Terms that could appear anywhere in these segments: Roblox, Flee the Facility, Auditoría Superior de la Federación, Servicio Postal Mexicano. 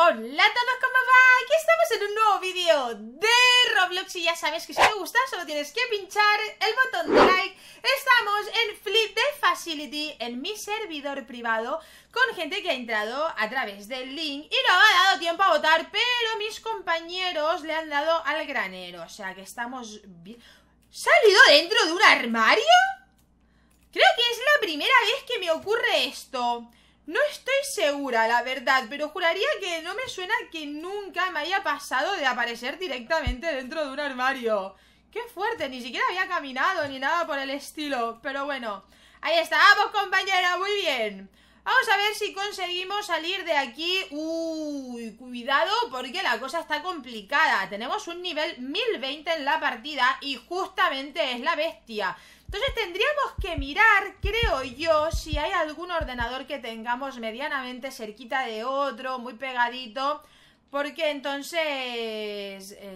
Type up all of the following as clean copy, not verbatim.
Hola a todos, ¿cómo va? Aquí estamos en un nuevo vídeo de Roblox. Y ya sabes que si te gusta solo tienes que pinchar el botón de like. Estamos en Flee the Facility, en mi servidor privado, con gente que ha entrado a través del link y no ha dado tiempo a votar, pero mis compañeros le han dado al granero. O sea que estamos bien. ¿Salido dentro de un armario? Creo que es la primera vez que me ocurre esto. No estoy segura, la verdad, pero juraría que no me suena que nunca me haya pasado de aparecer directamente dentro de un armario. ¡Qué fuerte! Ni siquiera había caminado ni nada por el estilo. Pero bueno, ahí estamos, compañera, muy bien. Vamos a ver si conseguimos salir de aquí. Uy, cuidado porque la cosa está complicada. Tenemos un nivel 1020 en la partida y justamente es la bestia. Entonces tendríamos que mirar, creo yo, si hay algún ordenador que tengamos medianamente cerquita de otro, muy pegadito, porque entonces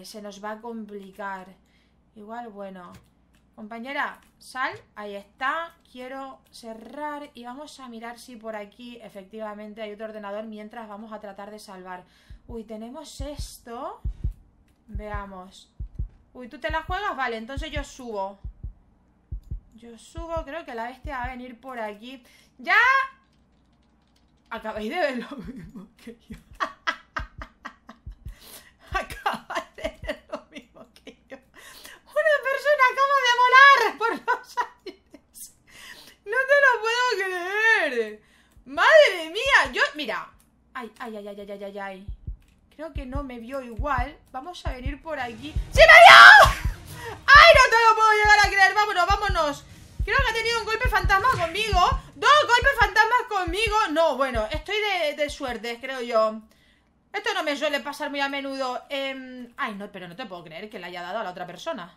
se nos va a complicar. Igual, bueno, compañera, sal, ahí está, quiero cerrar y vamos a mirar si por aquí efectivamente hay otro ordenador mientras vamos a tratar de salvar. Uy, tenemos esto, veamos. Uy, ¿tú te la juegas? Vale, entonces yo subo. Yo subo, creo que la bestia va a venir por aquí. ¡Ya! Acabáis de ver lo mismo que yo. Acabáis de ver lo mismo que yo. Una persona acaba de volar por los aires. No te lo puedo creer. ¡Madre mía! Yo, mira. Ay, ay, ay, ay, ay, ay, ay, ay. Creo que no me vio igual. Vamos a venir por aquí. ¡Sí me vio! ¡Ay, no te lo puedo llegar a creer! ¡Vámonos, vámonos! Creo que ha tenido un golpe fantasma conmigo. ¡Dos golpes fantasmas conmigo! No, bueno, estoy de suerte, creo yo. Esto no me suele pasar muy a menudo. Ay, no, pero no te puedo creer que le haya dado a la otra persona.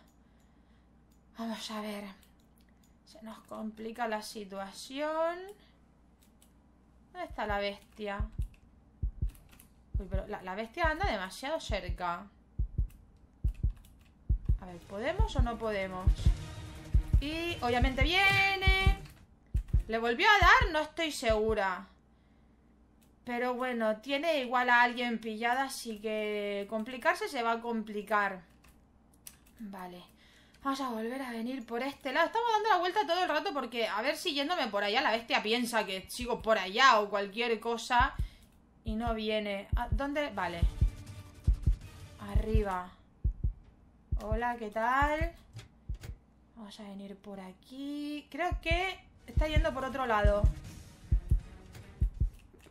Vamos a ver. Se nos complica la situación. ¿Dónde está la bestia? Uy, pero la bestia anda demasiado cerca. A ver, ¿podemos o no podemos? Y obviamente viene. ¿Le volvió a dar? No estoy segura. Pero bueno, tiene igual a alguien pillada, así que complicarse se va a complicar. Vale. Vamos a volver a venir por este lado. Estamos dando la vuelta todo el rato porque a ver si yéndome por allá la bestia piensa que sigo por allá o cualquier cosa. Y no viene. ¿Dónde? Vale. Arriba. Hola, ¿qué tal? Vamos a venir por aquí. Creo que está yendo por otro lado.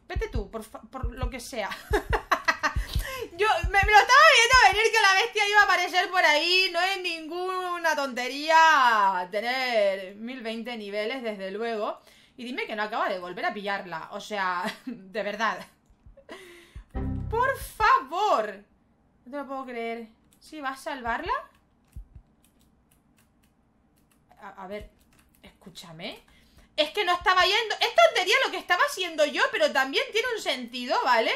Vete tú, por lo que sea. Yo me lo estaba viendo venir que la bestia iba a aparecer por ahí. No es ninguna tontería tener 1020 niveles, desde luego. Y dime que no acaba de volver a pillarla. O sea, de verdad. ¡Por favor! No te lo puedo creer. ¿Sí vas a salvarla? A ver, escúchame. Es que no estaba yendo. Es tontería lo que estaba haciendo yo, pero también tiene un sentido, ¿vale?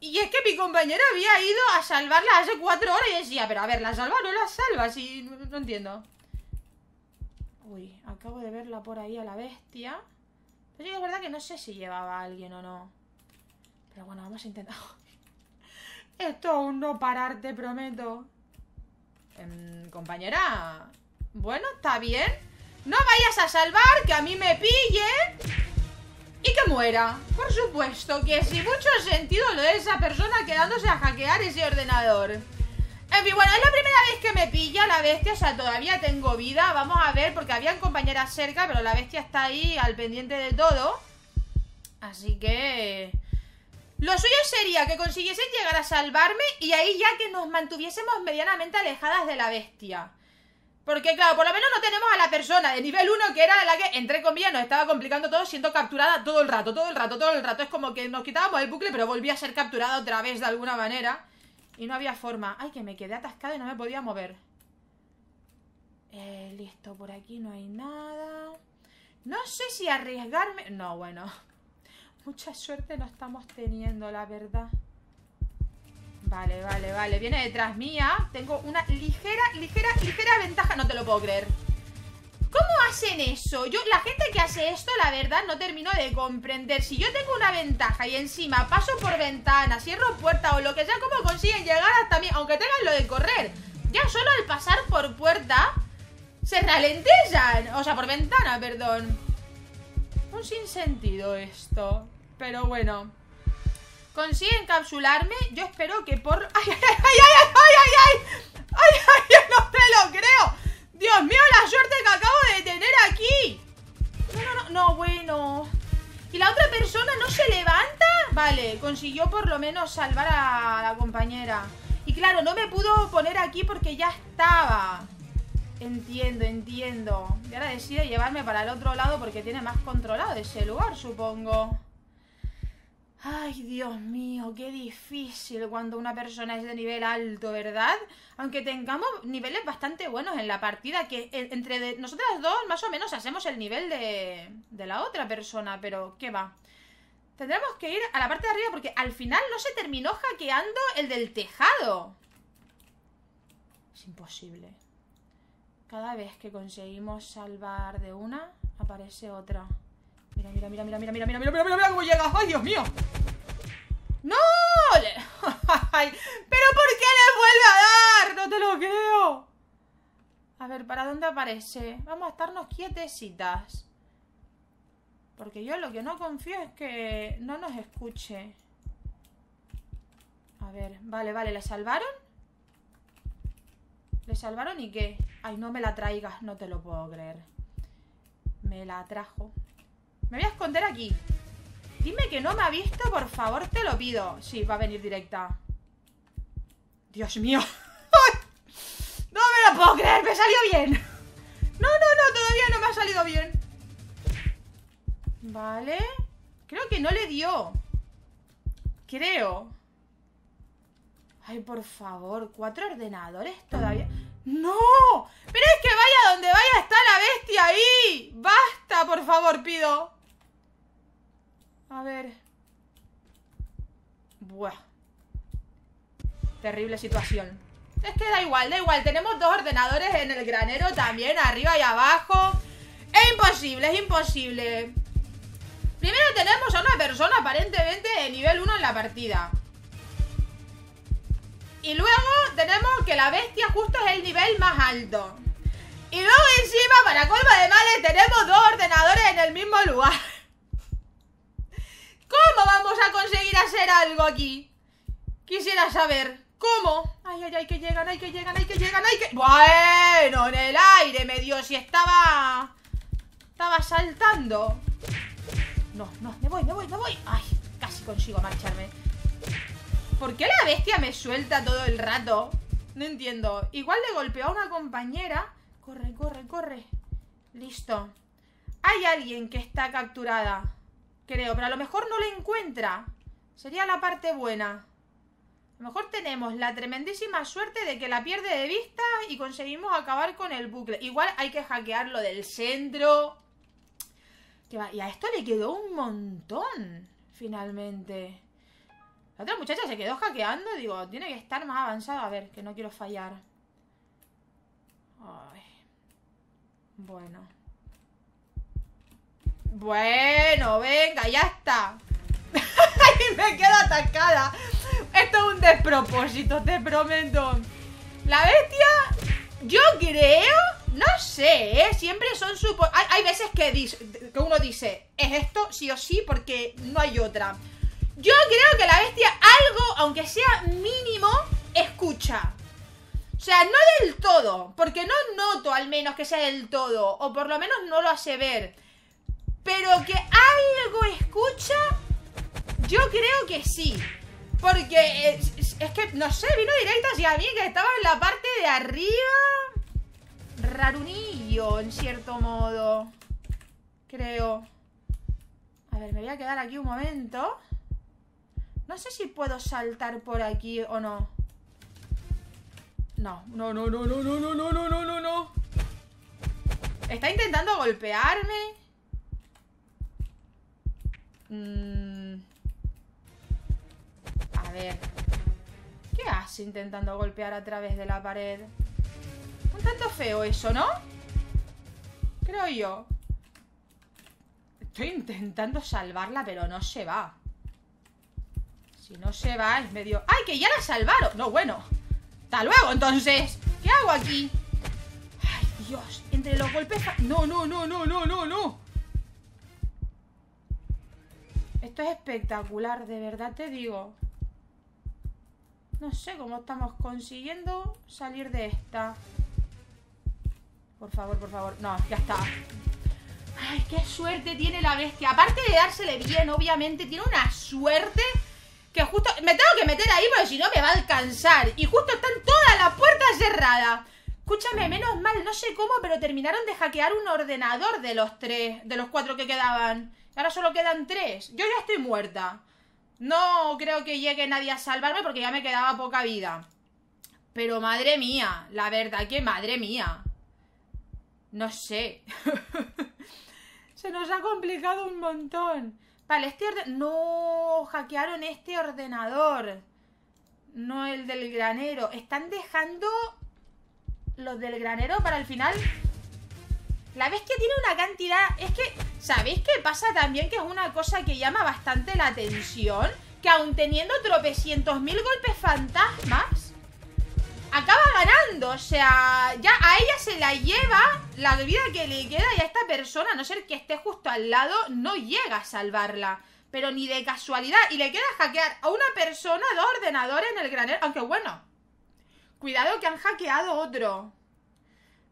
Y es que mi compañera había ido a salvarla hace 4 horas y decía, pero a ver, ¿la salva o no la salva? Sí, no entiendo. Uy, acabo de verla por ahí a la bestia. Pero sí, es verdad que no sé si llevaba a alguien o no. Pero bueno, vamos a intentar. Esto aún no parar, te prometo. Compañera. Bueno, está bien. No vayas a salvar, que a mí me pille y que muera. Por supuesto que sí, mucho sentido lo de esa persona quedándose a hackear ese ordenador. En fin, bueno, es la primera vez que me pilla la bestia. O sea, todavía tengo vida. Vamos a ver, porque habían compañeras cerca, pero la bestia está ahí al pendiente de todo. Así que... lo suyo sería que consiguiesen llegar a salvarme y ahí ya que nos mantuviésemos medianamente alejadas de la bestia. Porque claro, por lo menos no tenemos a la persona de nivel 1 que era la que, entre comillas, nos estaba complicando todo siendo capturada todo el rato, todo el rato, todo el rato. Es como que nos quitábamos el bucle pero volvía a ser capturada otra vez de alguna manera. Y no había forma. Ay, que me quedé atascada y no me podía mover. Listo, por aquí no hay nada. No sé si arriesgarme... no, bueno... mucha suerte no estamos teniendo, la verdad. Vale, vale, vale. Viene detrás mía. Tengo una ligera ventaja. No te lo puedo creer. ¿Cómo hacen eso? Yo, la gente que hace esto, la verdad, no termino de comprender. Si yo tengo una ventaja y encima paso por ventana, cierro puerta o lo que sea, ¿cómo consiguen llegar hasta mí? Aunque tengan lo de correr. Ya solo al pasar por puerta se ralentizan. O sea, por ventana, perdón. Un sinsentido esto. Pero bueno, consigue encapsularme. Yo espero que por... ¡Ay, ay, ay, ay, ay, ay! ¡Ay, ay, no te lo creo! ¡Dios mío, la suerte que acabo de tener aquí! No, no, no, no, bueno. ¿Y la otra persona no se levanta? Vale, consiguió por lo menos salvar a la compañera. Y claro, no me pudo poner aquí porque ya estaba. Entiendo, entiendo. Y ahora decide llevarme para el otro lado porque tiene más controlado ese lugar, supongo. Ay, Dios mío, qué difícil cuando una persona es de nivel alto, ¿verdad? Aunque tengamos niveles bastante buenos en la partida, que entre nosotras dos más o menos hacemos el nivel de la otra persona, pero ¿qué va? Tendremos que ir a la parte de arriba porque al final no se terminó hackeando el del tejado. Es imposible. Cada vez que conseguimos salvar de una, aparece otra. Mira, mira, mira, mira, mira, mira, mira, mira, mira, mira, mira cómo llega. ¡Ay, Dios mío! ¡No! ¡Ay! ¿Pero por qué le vuelve a dar? ¡No te lo creo! A ver, ¿para dónde aparece? Vamos a estarnos quietecitas. Porque yo lo que no confío es que no nos escuche. A ver, vale, vale, ¿le salvaron? ¿Le salvaron y qué? Ay, no me la traigas, no te lo puedo creer. Me la trajo. Me voy a esconder aquí. Dime que no me ha visto, por favor, te lo pido. Sí, va a venir directa. Dios mío. No me lo puedo creer, me salió bien. No, no, no, todavía no me ha salido bien. Vale. Creo que no le dio. Creo. Ay, por favor, 4 ordenadores todavía. ¡No! ¡Pero es que vaya donde vaya está la bestia ahí! ¡Basta, por favor, pido! A ver. Buah. Terrible situación. Es que da igual, da igual. Tenemos 2 ordenadores en el granero también, arriba y abajo. Es imposible, es imposible. Primero tenemos a una persona aparentemente de nivel 1 en la partida. Y luego tenemos que la bestia justo es el nivel más alto. Y luego encima, para colmo de males, tenemos 2 ordenadores en el mismo lugar. ¿Cómo vamos a conseguir hacer algo aquí? Quisiera saber. ¿Cómo? Ay, ay, ay, que llegan, ay, que llegan, ay, que llegan, ay, que... Bueno, en el aire me dio, si estaba... Estaba saltando. No, no, me voy, me voy, me voy. Ay, casi consigo marcharme. ¿Por qué la bestia me suelta todo el rato? No entiendo. Igual le golpeó a una compañera. Corre, corre, corre. Listo. Hay alguien que está capturada, creo, pero a lo mejor no la encuentra. Sería la parte buena. A lo mejor tenemos la tremendísima suerte de que la pierde de vista y conseguimos acabar con el bucle. Igual hay que hackear lo del centro. ¿Qué va? Y a esto le quedó un montón, finalmente. La otra muchacha se quedó hackeando. Digo, tiene que estar más avanzado. A ver, que no quiero fallar. Ay. Bueno. Bueno, venga, ya está. Ay, me quedo atascada. Esto es un despropósito, te prometo. La bestia, yo creo... No sé, ¿eh? Siempre son suposiciones. Hay veces que uno dice, es esto sí o sí porque no hay otra. Yo creo que la bestia algo, aunque sea mínimo, escucha. O sea, no del todo, porque no noto al menos que sea del todo, o por lo menos no lo hace ver. Pero que algo escucha, yo creo que sí. Porque es que, no sé, vino directo hacia mí que estaba en la parte de arriba. Rarunillo, en cierto modo. Creo. A ver, me voy a quedar aquí un momento. No sé si puedo saltar por aquí o no. No, no, no, no, no, no, no, no, no, no, no. ¿Está intentando golpearme? A ver. ¿Qué hace intentando golpear a través de la pared? Un tanto feo eso, ¿no? creo yo. Estoy intentando salvarla, pero no se va. Si no se va, es medio... ¡Ay, que ya la salvaron! No, bueno. Hasta luego, entonces. ¿Qué hago aquí? Ay, Dios. Entre los golpes... No, no, no, no, no, no, no. Esto es espectacular, de verdad te digo. No sé cómo estamos consiguiendo salir de esta. Por favor, por favor. No, ya está. Ay, qué suerte tiene la bestia. Aparte de dársele bien, obviamente, tiene una suerte que justo... Me tengo que meter ahí porque si no me va a alcanzar. Y justo están todas las puertas cerradas. Escúchame, menos mal, no sé cómo, pero terminaron de hackear un ordenador de los tres, de los cuatro que quedaban. Ahora solo quedan tres. Yo ya estoy muerta. No creo que llegue nadie a salvarme porque ya me quedaba poca vida. Pero madre mía, la verdad que madre mía. No sé. Se nos ha complicado un montón. Vale, este ordenador... No, hackearon este ordenador. No el del granero. Están dejando los del granero para el final. La bestia tiene una cantidad... Es que, ¿sabéis qué pasa también? Que es una cosa que llama bastante la atención. Que aun teniendo tropecientos mil golpes fantasmas, acaba ganando. O sea, ya a ella se la lleva la vida que le queda. Y a esta persona, a no ser que esté justo al lado, no llega a salvarla. Pero ni de casualidad. Y le queda hackear a una persona, dos ordenadores en el granero. Aunque bueno, cuidado que han hackeado otro.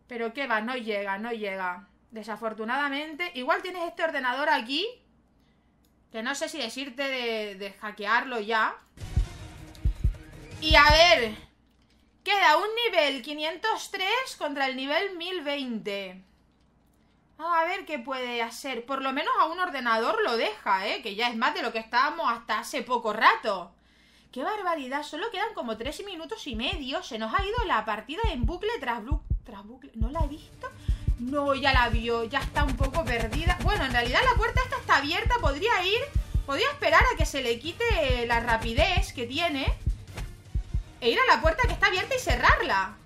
Pero qué va, no llega, no llega. Desafortunadamente. Igual tienes este ordenador aquí, que no sé si decirte de hackearlo ya. Y a ver, queda un nivel 503 contra el nivel 1020. Vamos a ver qué puede hacer. Por lo menos a un ordenador lo deja, que ya es más de lo que estábamos hasta hace poco rato. ¡Qué barbaridad! Solo quedan como 3 minutos y medio. Se nos ha ido la partida en bucle tras bucle. ¿No la he visto? No, ya la vio, ya está un poco perdida. Bueno, en realidad la puerta esta está abierta. Podría ir, podría esperar a que se le quite la rapidez que tiene e ir a la puerta que está abierta y cerrarla,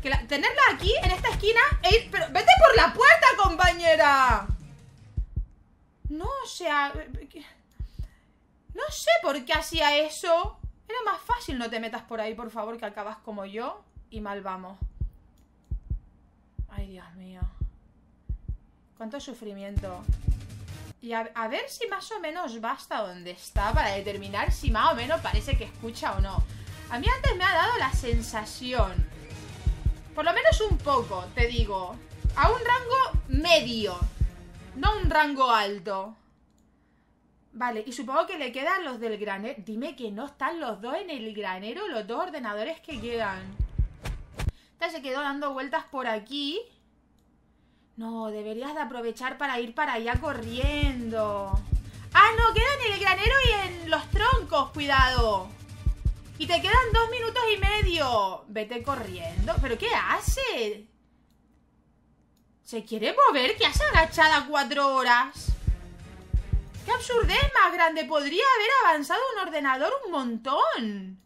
que tenerla aquí, en esta esquina e ir... Pero vete por la puerta, compañera. No, o sea, no sé por qué hacía eso. Era más fácil, no te metas por ahí, por favor, que acabas como yo y mal vamos. Ay, Dios mío. Cuánto sufrimiento. Y a ver si más o menos va hasta donde está para determinar si más o menos parece que escucha o no. A mí antes me ha dado la sensación, por lo menos un poco, te digo, a un rango medio, no un rango alto. Vale, y supongo que le quedan los del granero. Dime que no están los dos en el granero, los dos ordenadores que quedan. Se quedó dando vueltas por aquí. No, deberías de aprovechar para ir para allá corriendo. Ah, no, queda en el granero y en los troncos, cuidado. Y te quedan 2 minutos y medio. Vete corriendo. ¿Pero qué hace? ¿Se quiere mover? ¿Qué hace agachada 4 horas? ¡Qué absurdez más grande! Podría haber avanzado un ordenador un montón.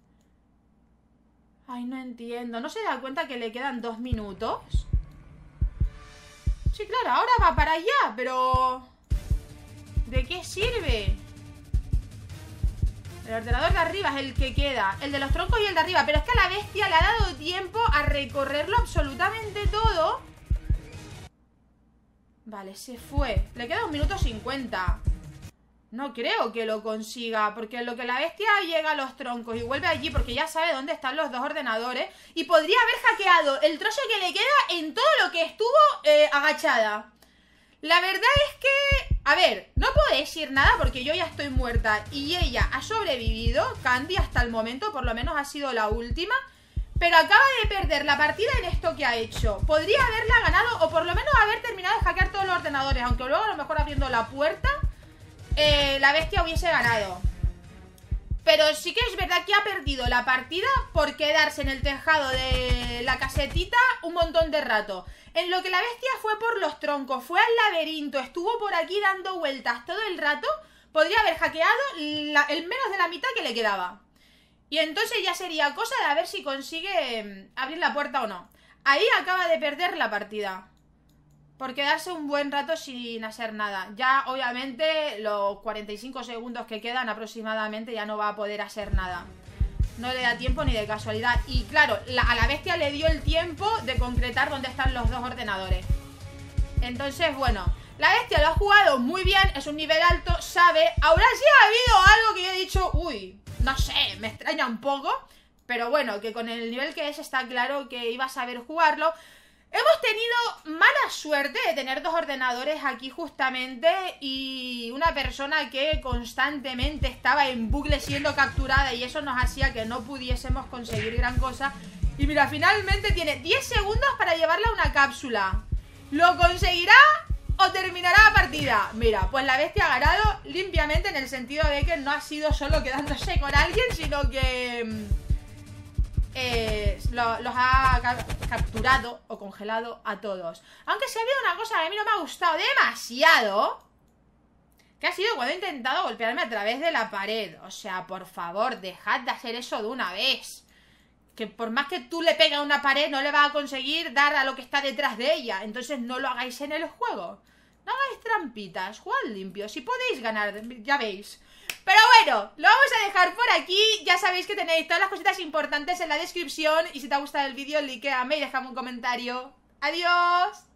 Ay, no entiendo. ¿No se da cuenta que le quedan 2 minutos? Sí, claro, ahora va para allá, pero... ¿de qué sirve? El ordenador de arriba es el que queda, el de los troncos y el de arriba. Pero es que a la bestia le ha dado tiempo a recorrerlo absolutamente todo. Vale, se fue. Le queda 1 minuto 50. No creo que lo consiga, porque en lo que la bestia llega a los troncos y vuelve allí, porque ya sabe dónde están los dos ordenadores, y podría haber hackeado el trozo que le queda en todo lo que estuvo agachada. La verdad es que... A ver, no puedo decir nada porque yo ya estoy muerta y ella ha sobrevivido, Candy hasta el momento, por lo menos ha sido la última, pero acaba de perder la partida en esto que ha hecho. Podría haberla ganado o por lo menos haber terminado de hackear todos los ordenadores, aunque luego a lo mejor abriendo la puerta... la bestia hubiese ganado. Pero sí que es verdad que ha perdido la partida por quedarse en el tejado de la casetita un montón de rato. En lo que la bestia fue por los troncos, fue al laberinto, estuvo por aquí dando vueltas todo el rato. Podría haber hackeado el menos de la mitad que le quedaba. Y entonces ya sería cosa de a ver si consigue abrir la puerta o no. Ahí acaba de perder la partida. por quedarse un buen rato sin hacer nada. Ya obviamente los 45 segundos que quedan aproximadamente ya no va a poder hacer nada. No le da tiempo ni de casualidad. Y claro, a la bestia le dio el tiempo de concretar dónde están los dos ordenadores. Entonces, bueno, la bestia lo ha jugado muy bien, es un nivel alto, sabe. Ahora sí ha habido algo que yo he dicho, uy, no sé, me extraña un poco. Pero bueno, que con el nivel que es está claro que iba a saber jugarlo. Hemos tenido mala suerte de tener dos ordenadores aquí justamente y una persona que constantemente estaba en bucle siendo capturada y eso nos hacía que no pudiésemos conseguir gran cosa. Y mira, finalmente tiene 10 segundos para llevarla a una cápsula. ¿Lo conseguirá o terminará la partida? Mira, pues la bestia ha ganado limpiamente en el sentido de que no ha sido solo quedándose con alguien, sino que... los ha capturado o congelado a todos. Aunque se ha habido una cosa que a mí no me ha gustado demasiado, que ha sido cuando he intentado golpearme a través de la pared. O sea, por favor, dejad de hacer eso de una vez. Que por más que tú le pegas a una pared, no le vas a conseguir dar a lo que está detrás de ella. Entonces no lo hagáis en el juego. No hagáis trampitas, jugad limpio. Si podéis ganar, ya veis. Pero bueno, lo vamos a dejar por aquí. Ya sabéis que tenéis todas las cositas importantes en la descripción. Y si te ha gustado el vídeo, likeame y déjame un comentario. ¡Adiós!